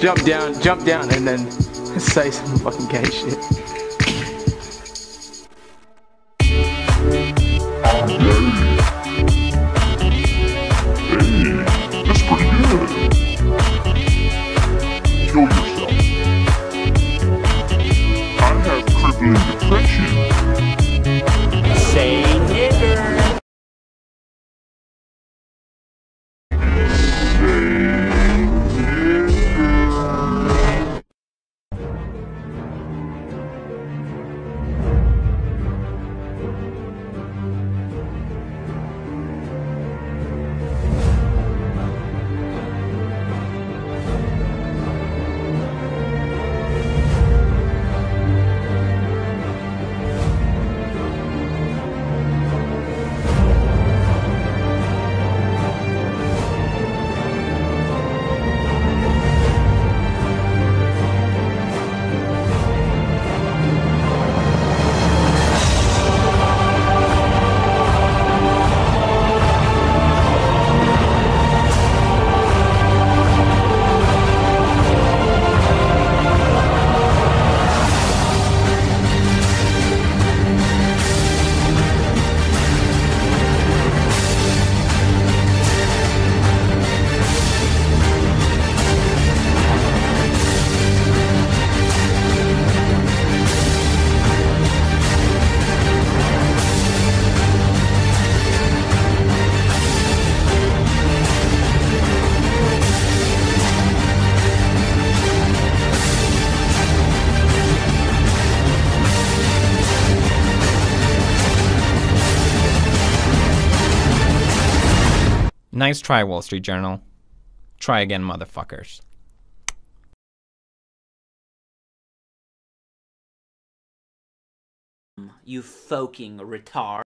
Just jump down, and then say some fucking gay shit. Nice try, Wall Street Journal. Try again, motherfuckers. You fucking retard.